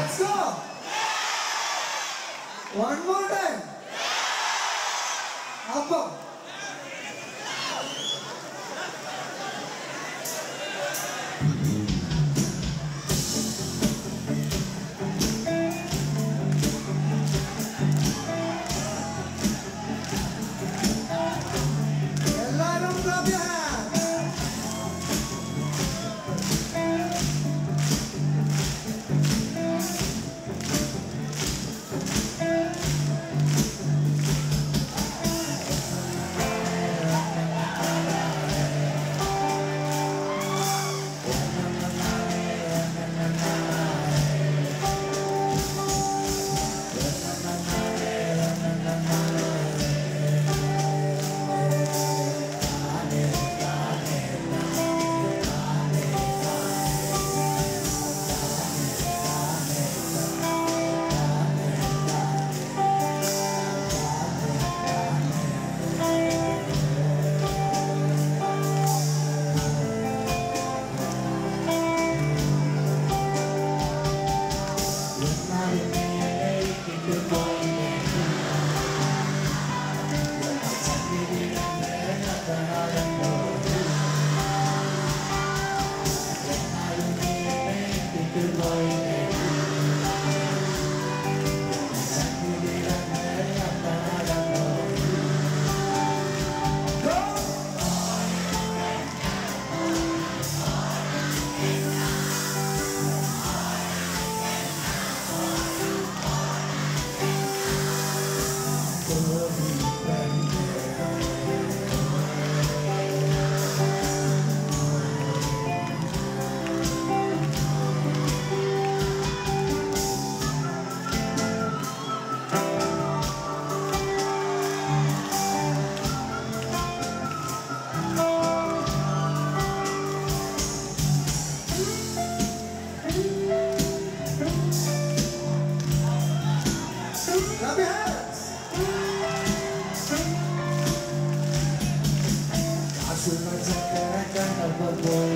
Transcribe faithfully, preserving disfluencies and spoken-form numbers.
Let's go! Yeah. One more time! Yeah. Up, up! But